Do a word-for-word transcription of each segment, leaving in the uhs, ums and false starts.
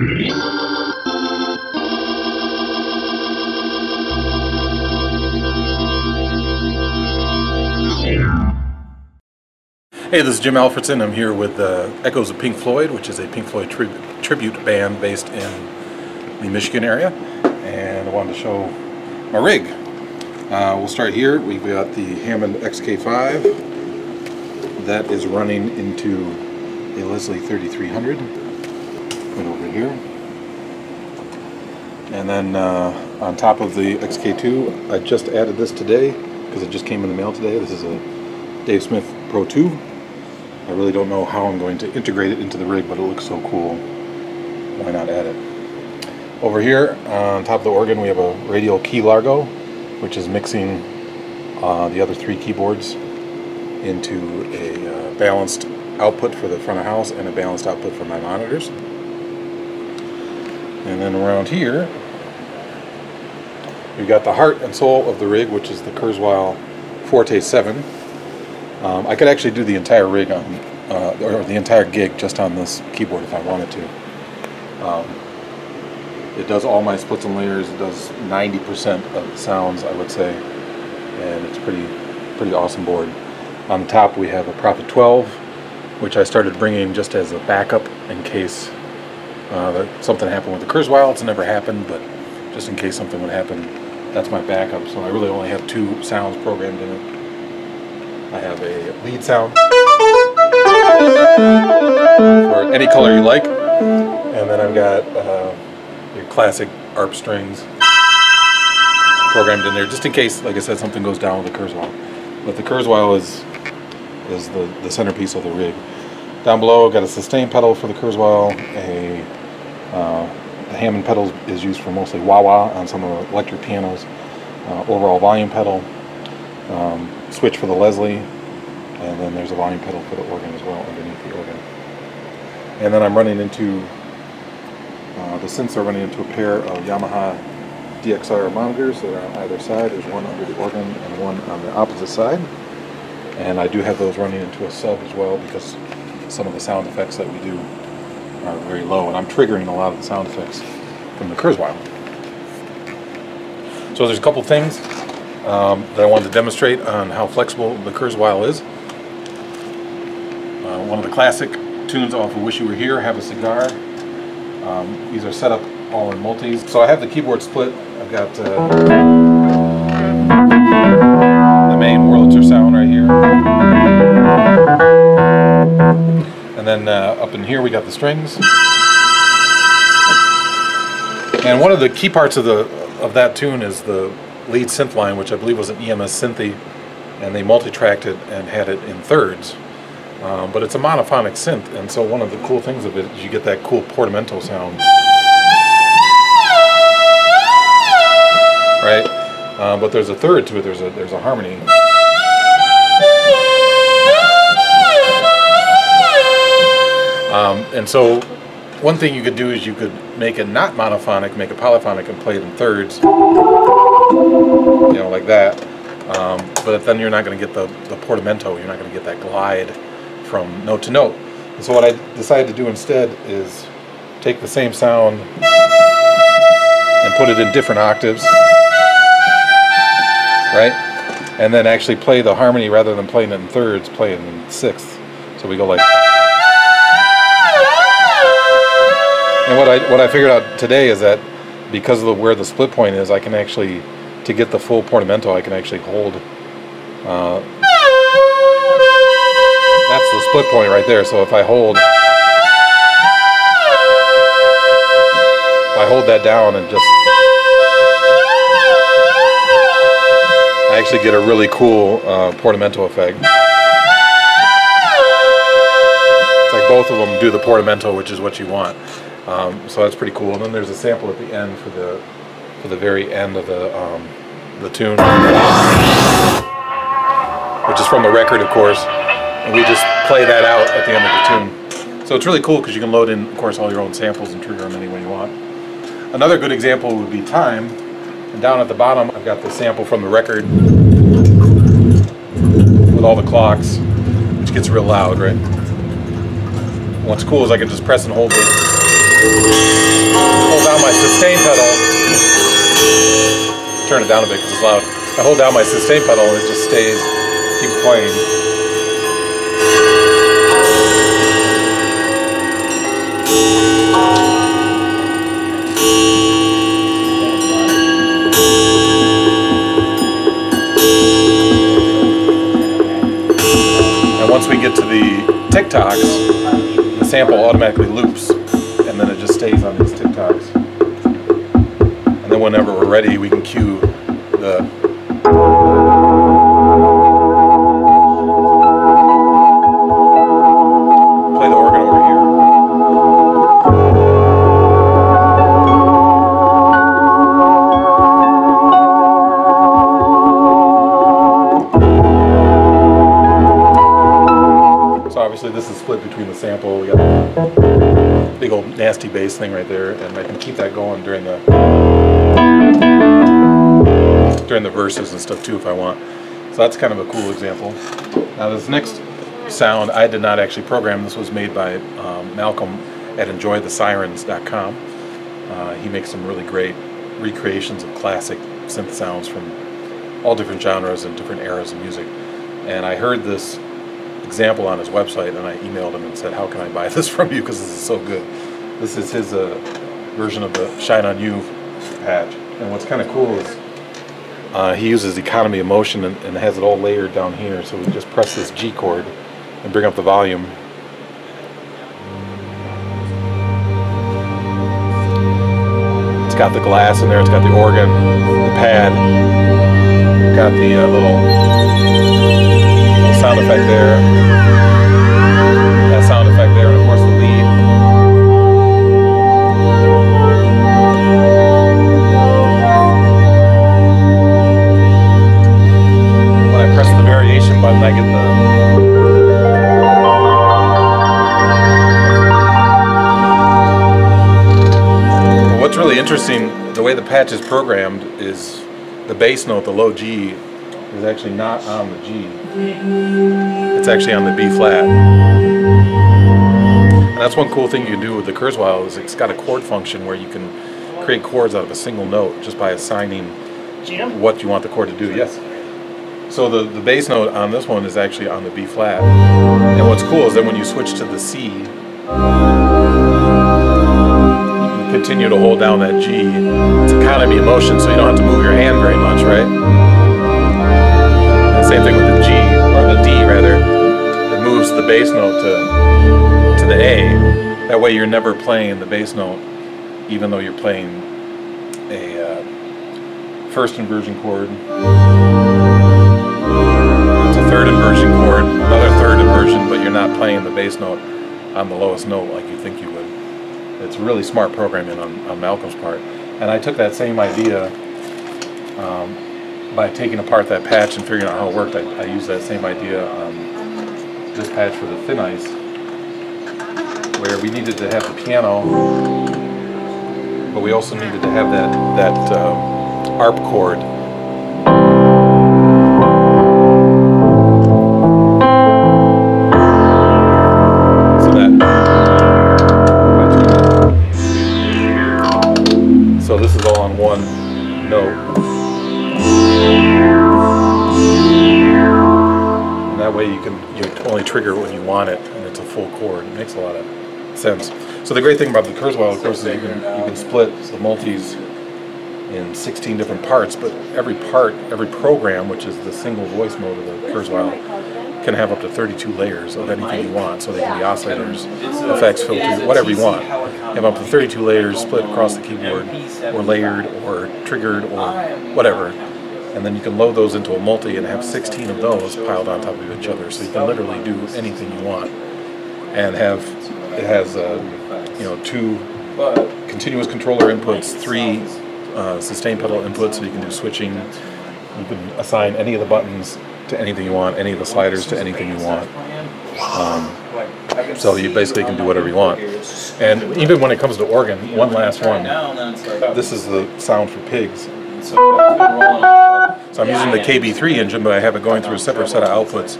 Hey, this is Jim Alfredson. I'm here with uh, Echoes of Pink Floyd, which is a Pink Floyd tri tribute band based in the Michigan area, and I wanted to show my rig. Uh, we'll start here. We've got the Hammond X K five that is running into a Leslie thirty-three hundred. Put over here, and then uh, on top of the X K two, I just added this today because it just came in the mail today. This is a Dave Smith Pro two. I really don't know how I'm going to integrate it into the rig, but it looks so cool. Why not add it? Over here, uh, on top of the organ, we have a Radial Key Largo, which is mixing uh, the other three keyboards into a uh, balanced output for the front of house and a balanced output for my monitors. And then around here, we've got the heart and soul of the rig, which is the Kurzweil Forte seven. Um, I could actually do the entire rig on, uh, or the entire gig just on this keyboard if I wanted to. Um, it does all my splits and layers. It does ninety percent of the sounds, I would say, and it's pretty, pretty awesome board. On the top we have a Prophet twelve, which I started bringing just as a backup in case uh, that something happened with the Kurzweil. It's never happened, but just in case something would happen, that's my backup. So I really only have two sounds programmed in it. I have a lead sound for any color you like, and then I've got uh, your classic A R P strings programmed in there, just in case, like I said, something goes down with the Kurzweil. But the Kurzweil is is the, the centerpiece of the rig. Down below, I've got a sustain pedal for the Kurzweil. A uh, the Hammond pedal is used for mostly wah-wah on some of the electric pianos. Uh, overall volume pedal. Um, switch for the Leslie, and then there's a volume pedal for the organ as well underneath the organ. And then I'm running into uh, the synths are running into a pair of Yamaha D X R monitors that are on either side. There's one under the organ and one on the opposite side, and I do have those running into a sub as well because some of the sound effects that we do are very low, and I'm triggering a lot of the sound effects from the Kurzweil. So there's a couple things Um, that I wanted to demonstrate on how flexible the Kurzweil is. Uh, one of the classic tunes off of Wish You Were Here, Have a Cigar. Um, these are set up all in multis. So I have the keyboard split. I've got uh, the main Wurlitzer sound right here. And then uh, up in here we got the strings. And one of the key parts of, the, of that tune is the lead synth line, which I believe was an E M S synthy, and they multi-tracked it and had it in thirds. Um, but it's a monophonic synth, and so one of the cool things of it is you get that cool portamento sound. Right? Uh, but there's a third to it, there's a, there's a harmony. Um, and so one thing you could do is you could make it not monophonic, make it polyphonic and play it in thirds. You know, like that, um, but then you're not going to get the, the portamento, you're not going to get that glide from note to note. And so what I decided to do instead is take the same sound and put it in different octaves, right? And then actually play the harmony rather than playing it in thirds, play it in sixths. So we go like... And what I, what I figured out today is that because of the, where the split point is, I can actually... to get the full portamento, I can actually hold. Uh, that's the split point right there. So if I hold, if I hold that down and just, I actually get a really cool uh, portamento effect. It's like both of them do the portamento, which is what you want. Um, so that's pretty cool. And then there's a sample at the end for the. For the very end of the um, the tune, which is from the record, of course, and we just play that out at the end of the tune. So it's really cool because you can load in, of course, all your own samples and trigger them any way you want. Another good example would be time. And down at the bottom, I've got the sample from the record with all the clocks, which gets real loud, right? And what's cool is I can just press and hold it. hold down my sustain pedal, turn it down a bit because it's loud, I hold down my sustain pedal and it just stays, keeps playing. We get to the tick-tocks, the sample automatically loops, and then it just stays on these tick-tocks. And then whenever we're ready, we can cue the... play the organ over here. This is split between the sample, we got a big old nasty bass thing right there, and I can keep that going during the during the verses and stuff too if I want. So that's kind of a cool example. Now this next sound I did not actually program. This was made by um, Malcolm at enjoy the sirens dot com. Uh, he makes some really great recreations of classic synth sounds from all different genres and different eras of music. And I heard this example on his website, and I emailed him and said, how can I buy this from you, because this is so good. This is his uh, version of the Shine On You patch, and what's kind of cool is uh, he uses economy of motion and, and has it all layered down here, so we just press this G chord and bring up the volume. It's got the glass in there, it's got the organ, the pad, got the uh, little sound effect there, that sound effect there, and of course the lead. When I press the variation button, I get the... What's really interesting, the way the patch is programmed is the bass note, the low G, is actually not on the G. It's actually on the B flat. And that's one cool thing you can do with the Kurzweil, is it's got a chord function where you can create chords out of a single note just by assigning what you want the chord to do. Yes. So the, the bass note on this one is actually on the B flat. And what's cool is that when you switch to the C, you can continue to hold down that G. It's economy of motion, so you don't have to move your hand very much, right? Same thing with the G, or the D rather, it moves the bass note to, to the A. That way you're never playing the bass note, even though you're playing a uh, first inversion chord. It's a third inversion chord, another third inversion, but you're not playing the bass note on the lowest note like you think you would. It's really smart programming on, on Malcolm's part. And I took that same idea um, by taking apart that patch and figuring out how it worked. I, I used that same idea on this patch for the Thin Ice, where we needed to have the piano, but we also needed to have that, that um, A R P chord. So that. So this is all on one note. That way you can you only trigger when you want it, and it's a full chord. It makes a lot of sense. So the great thing about the Kurzweil, of course, is you can, you can split the multis in sixteen different parts, but every part, every program, which is the single voice mode of the Kurzweil, can have up to thirty-two layers of anything you want. So they can be oscillators, effects, filters, whatever you want. You have up to thirty-two layers split across the keyboard, or layered, or triggered, or whatever. And then you can load those into a multi and have sixteen of those piled on top of each other, so you can literally do anything you want. And have it has uh, you know two continuous controller inputs, three uh, sustain pedal inputs, so you can do switching. You can assign any of the buttons to anything you want, any of the sliders to anything you want. Um, so you basically can do whatever you want. And even when it comes to organ, one last one. This is the sound for pigs. So I'm using the K B three engine, but I have it going through a separate set of outputs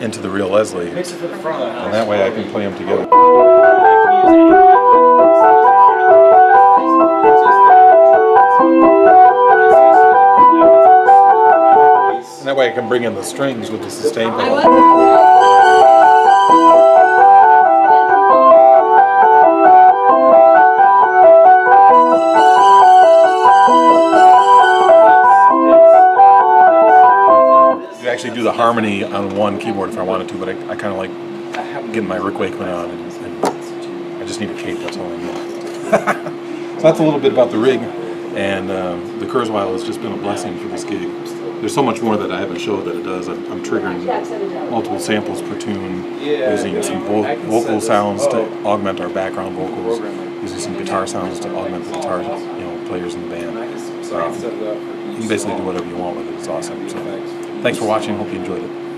into the real Leslie, and that way I can play them together. I can bring in the strings with the sustain pedal. Actually do the harmony on one keyboard if I wanted to, but I, I kind of like getting my Rick Wakeman on, and, and I just need a cape, that's all I need. So that's a little bit about the rig, and uh, the Kurzweil has just been a blessing for this gig. There's so much more that I haven't showed that it does. I'm, I'm triggering multiple samples per tune, using some vo vocal sounds to augment our background vocals, using some guitar sounds to augment the guitar, you know, players in the band. Um, you can basically do whatever you want with it, it's awesome. So, thanks for watching, hope you enjoyed it.